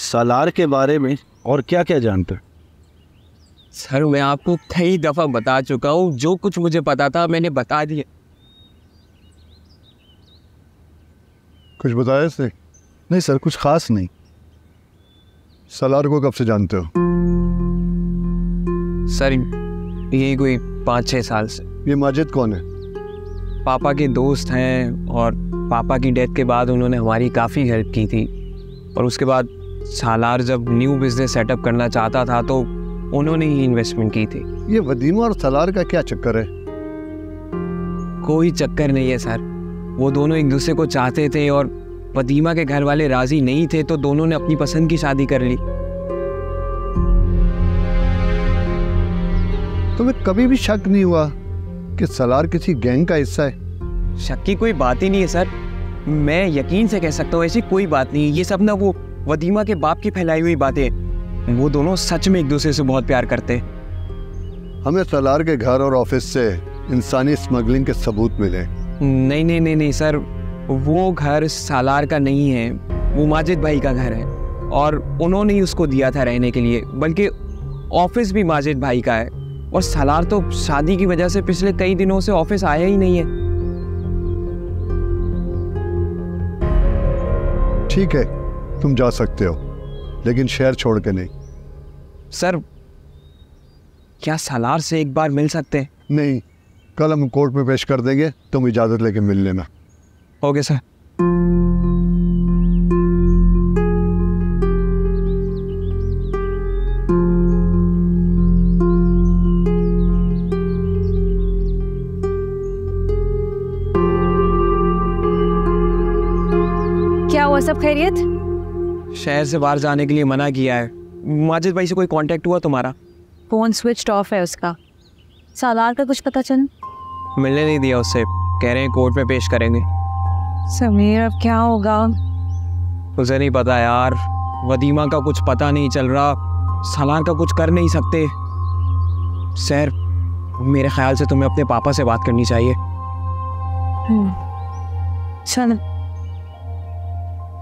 सलार के बारे में और क्या क्या जानते हैं? सर मैं आपको कई दफ़ा बता चुका हूँ, जो कुछ मुझे पता था मैंने बता दिया। कुछ बताया इसने? नहीं सर, कुछ खास नहीं। सलार को कब से जानते हो? सर यही कोई 5-6 साल से। ये माजिद कौन है? पापा के दोस्त हैं और पापा की डेथ के बाद उन्होंने हमारी काफ़ी हेल्प की थी, और उसके बाद सलार जब न्यू बिजनेस सेटअप करना चाहता था तो उन्होंने ही इन्वेस्टमेंट की थी। ये वदीमा और सलार का क्या चक्कर है? कोई चक्कर नहीं है सर, वो दोनों एक दूसरे को चाहते थे और वदीमा के घर वाले राजी नहीं थे तो दोनों ने अपनी पसंद की शादी कर ली। तुम्हें कभी भी शक नहीं हुआ कि सलार किसी गैंग का हिस्सा है? शक की कोई बात ही नहीं है सर, मैं यकीन से कह सकता हूँ ऐसी कोई बात नहीं है। ये सब ना वो वदीमा के बाप की फैलाई हुई बातें। वो दोनों सच में एक दूसरे से बहुत प्यार करते। हमें सलार के घर और ऑफिस से इंसानी स्मगलिंग के सबूत मिले। नहीं नहीं नहीं नहीं सर, वो घर सलार का नहीं है, वो माजिद भाई का घर है और उन्होंने ही उसको दिया था रहने के लिए। बल्कि ऑफिस भी माजिद भाई का है और सलार तो शादी की वजह से पिछले कई दिनों से ऑफिस आया ही नहीं है। ठीक है, तुम जा सकते हो लेकिन शहर छोड़ के नहीं। सर क्या सलार से एक बार मिल सकते हैं? नहीं, कल हम कोर्ट में पेश कर देंगे, तुम इजाज़त लेके मिल लेना। Okay sir. क्या हुआ, सब खैरियत? शहर से बाहर जाने के लिए मना किया है। माजिद भाई से कोई कांटेक्ट हुआ तुम्हारा? फोन स्विच्ड ऑफ है उसका। सलार का कुछ पता चला? मिलने नहीं दिया उससे, कह रहे हैं कोर्ट में पेश करेंगे। समीर अब क्या होगा? मुझे नहीं पता यार, वदीमा का कुछ पता नहीं चल रहा, सलार का कुछ कर नहीं सकते। सर मेरे ख्याल से तुम्हें अपने पापा से बात करनी चाहिए। चल।